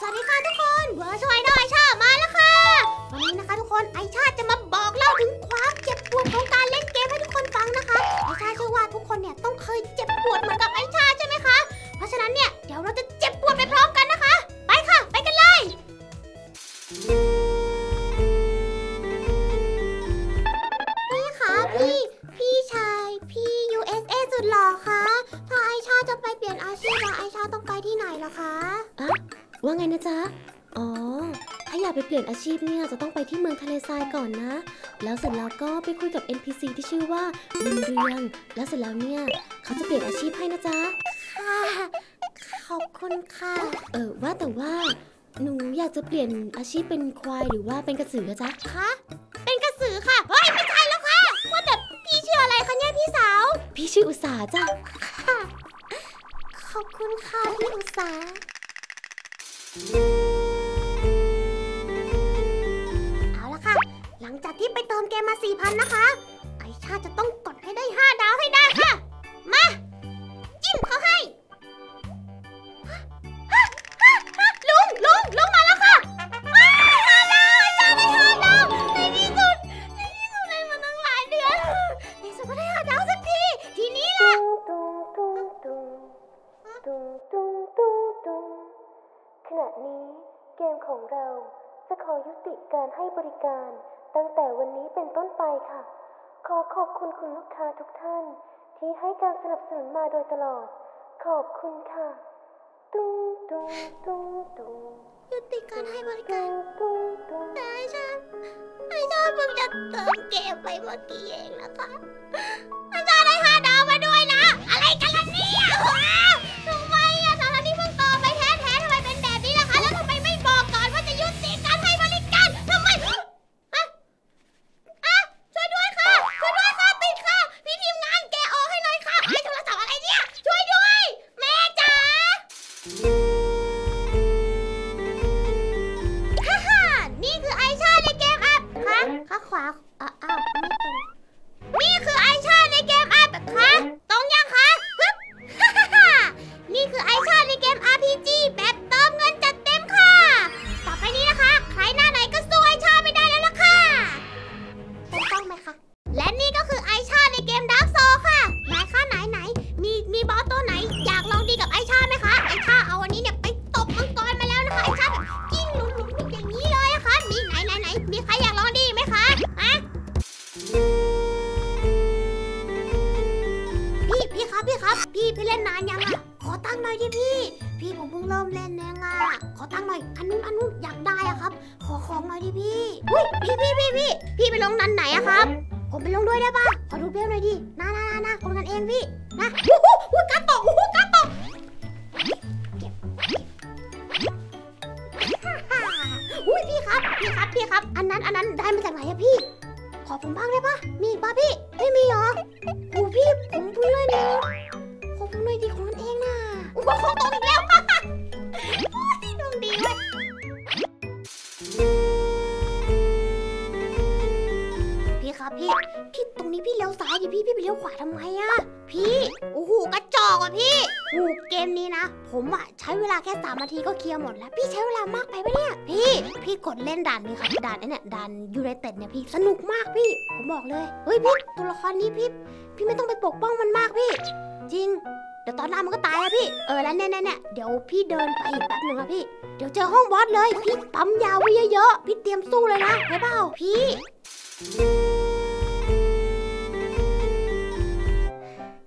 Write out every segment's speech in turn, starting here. สวัสดีค่ะทุกคนเวอร์ชวลน้อยชามาแล้วค่ะวันนี้นะคะทุกคนไอชาจะมาบอกเล่าถึงความเจ็บปวดของการเล่นเกมให้ทุกคนฟังนะคะไอชาเชื่อว่าทุกคนเนี่ยต้องเคยเจ็บปวดเหมือนกับไอชาใช่ไหมคะเพราะฉะนั้นเนี่ยเดี๋ยวเราจะเจ็บปวดไปพร้อมกันนะคะไปค่ะไปกันเลยนี่ค่ะพี่ชายพี่ USA สุดหล่อคะถ้าไอชาจะไปเปลี่ยนอาชีพแล้วไอชาต้องไปที่ไหนล่ะคะอะว่าไงนะจ๊ะอ๋อถ้าอยากไปเปลี่ยนอาชีพเนี่ยจะต้องไปที่เมืองทะเลทรายก่อนนะแล้วเสร็จแล้วก็ไปคุยกับ NPC ที่ชื่อว่าบุญเรืองแล้วเสร็จแล้วเนี่ยเขาจะเปลี่ยนอาชีพให้นะจ๊ะค่ะขอบคุณค่ะว่าแต่ว่าหนูอยากจะเปลี่ยนอาชีพเป็นควายหรือว่าเป็นกระสือจ๊ะคะเป็นกระสือค่ะเฮ้ยไม่ใช่แล้วค่ะว่าแต่พี่ชื่ออะไรคะเนี่ยพี่สาวพี่ชื่ออุษาจ้ะค่ะขอบคุณค่ะพี่อุษาเอาละค่ะหลังจากที่ไปเติมเกมมา 4,000 นะคะไอชาจะต้องกดให้ได้5ดาวให้ได้ค่ะมาจิ้มเขาให้ลุงมาแล้วค่ะมาแล้วไอชาได้5ดาวในที่สุดในมาตั้งหลายเดือนในสุดก็ได้5ดาวสักทีทีนี้แหละขณะนี้เกมของเราจะขอยุติการให้บริการตั้งแต่วันนี้เป็นต้นไปค่ะขอขอบคุณคุณลูกค้าทุกท่านที่ให้การสนับสนุนมาโดยตลอดขอบคุณค่ะตุ้งตุ้งตุ้งตุ้งยุติการให้บริการแต่ไอชาเพิ่งจะเติมเกมไปเมื่อกี้เองนะคะไอชาได้5 ดาวมาด้วยนะอะไรกันล่ะเนี่ยพี่เล่นนานยังอ่ะขอตั้งหน่อยดิพี่ผมเพิ่งเริ่มเล่นเองอ่ะขอตั้งหน่อยอันนู้นอยากได้อ่ะครับขอของหน่อยดิพี่ไปลงนันไหนอ่ะครับผมไปลงด้วยได้ป่ะขอดูเพี้ยนหน่อยดินะผมกันเองพี่นะอู้การตกการตกอุ้ยพี่ครับอันนั้นได้มาจากไหนอ่ะพี่ขอผมบ้างได้ป่ะมีป่ะพี่ไม่มีหรออู้พี่ผมเพิ่งเล่นเองผมหน่อยดีของมันเองนะอุปกรณ์ตกอีกแล้วดวงดีเลยพี่ครับพี่ตรงนี้พี่เลี้ยวซ้ายดิพี่ไปเลี้ยวขวาทำไมอะพี่โอ้โหกระจอกอ่ะพี่โอ้เกมนี้นะผมอะใช้เวลาแค่3 นาทีก็เคลียร์หมดแล้วพี่ใช้เวลามากไปไหมเนี่ยพี่กดเล่นด่านนี้ครับด่านเนี่ยด่านUnitedเนี่ยพี่สนุกมากพี่ผมบอกเลยเฮ้ยพี่ตัวละครนี้พี่ไม่ต้องไปปกป้องมันมากพี่จริงเดี๋ยวตอนหน้ามันก็ตายอะพี่แล้วเนี่ยเดี๋ยวพี่เดินไปอีกแป๊บนึงอะพี่เดี๋ยวเจอห้องบอสเลยพี่ปั๊มยาวไว้เยอะๆพี่เตรียมสู้เลยนะเห็นเปล่าพี่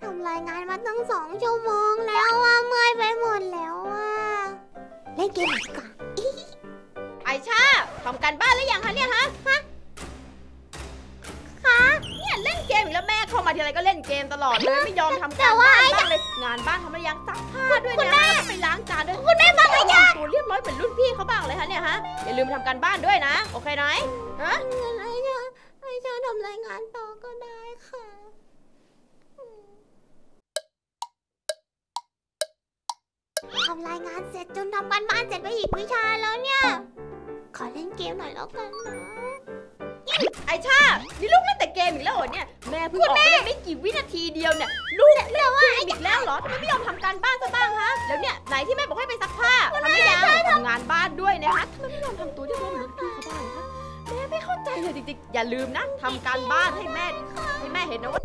ทำรายงานมาตั้ง2 ชั่วโมงแล้วอะเมื่อยไปหมดแล้วอะเล่นเกมดีกว่าไอชาทำการบ้านหรือยังคะเนี่ยฮะเนี่ยเล่นเกมแล้วแม่เข้ามาทีไรก็เล่นเกมตลอดเลยไม่ยอมทำการบ้านบ้างเลยงานบ้านทำแล้วยังซักผ้าด้วยนะไปล้างจานด้วยคุณแม่มาเลยจ้ะเรียบร้อยเป็นรุ่นพี่เขาบ้างเลยค่ะเนี่ยฮะอย่าลืมทำการบ้านด้วยนะโอเคไหมฮะไอชาทำรายงานต่อก็ได้ค่ะทำรายงานเสร็จจนทำการบ้านเสร็จไปอีกวิชาแล้วเนี่ยขอเล่นเกมหน่อยแล้วกันนะไอชานี่ลูกเล่นแต่เกมอีกแล้วเหรอเนี่ยแม่เพิ่งออกมาได้ไม่กี่วินาทีเดียวเนี่ยลูกเล่นว่าอีกแล้วเหรอทำไมไม่ยอมทำการบ้านซะบ้างฮะแล้วเนี่ยไหนที่แม่บอกให้ไปซักผ้าทำไม่ได้ทำงานบ้าน ริงๆอย่าลืมนะทำการบ้านให้แม่เห็นนะว่า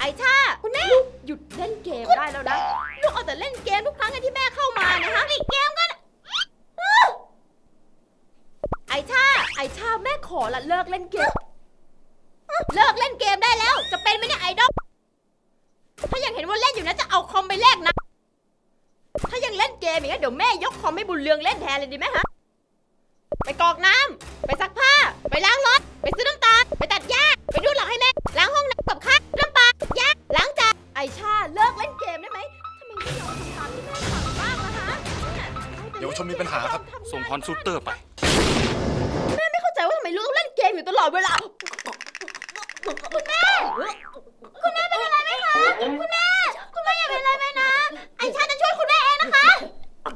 ไอ้ชาคุณแม่หยุดเล่นเกมได้แล้วนะลูกเอาแต่เล่นเกมทุกครั้งที่แม่เข้ามานะฮะเกมกันไอ้ชาแม่ขอละเลิกเล่นเกมได้แล้วจะเป็นไหมเนี่ยไอดอลถ้ายังเห็นว่าเล่นอยู่นะจะเอาคอมไปแลกนะถ้ายังเล่นเกมอย่างนี้เดี๋ยวแม่ยกคอมให้บุญเรืองเล่นแทนเลยดีไหมฮะไปกรอกน้ำไปซักผ้าไปล้างรถไปซื้อน้ำตาลไปตัดหญ้าไปดูหลังให้แม่ล้างห้องน้ำกับข้าวน้ำปลาหญ้าล้างจานไอชาเลิกเล่นเกมได้ไหมทำไมไม่ยอมทำตามที่แม่สั่งบ้างล่ะฮะเดี๋ยวชมมีปัญหาครับส่งฮอนซูเตอร์ไปแม่ไม่เข้าใจว่าทำไมลูกเล่นเกมอยู่ตลอดเวลาคุณแม่เป็นอะไรไหมคะคุณแม่อย่าเป็นอะไรไหมนะไอชาจะช่วยคุณแม่เองนะคะ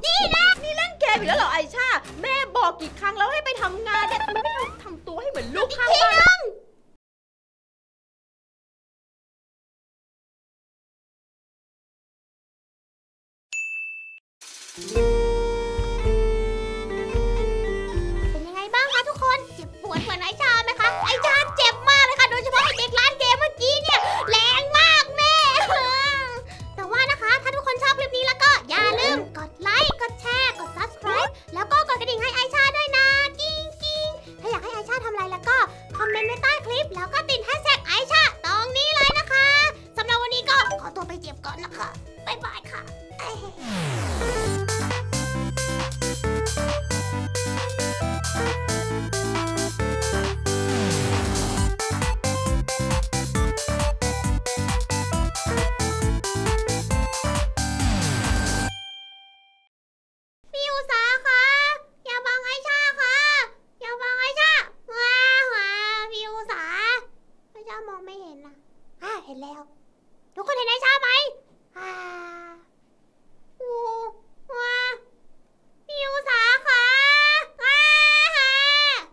นี่นะนี่เล่นเกมอยู่แล้วเหรอไอชาแม่บอกกี่ครั้งแล้วให้ไปทำงานเนี่ยไม่ทำตัวให้เหมือนลูกข้างบ้านเป็นยังไงบ้างคะทุกคนเจ็บปวดเหมือนไอชาไหมคะไอชาเจ็บมากเลยค่ะโดยเฉพาะเด็กร้านเกมเมื่อกี้เนี่ยแรงมากแม่แต่ว่านะคะถ้าทุกคนชอบคลิปนี้แล้วก็อย่าลืมกดไลค์กดแชร์กด subscribe แล้วก็กดกระดิ่งให้ไอชาด้วยนะกิ้งกิ้งถ้าอยากให้ไอชาทำอะไรแล้วก็คอมเมนต์ไว้ใต้คลิปแล้วก็ติดแฮชแท็กไอชาตรงนี้เลยนะคะสำหรับวันนี้ก็ขอตัวไปเจ็บก่อนนะคะบ๊ายบายค่ะเห็นแล้วทุกคนเห็นไอชาไหม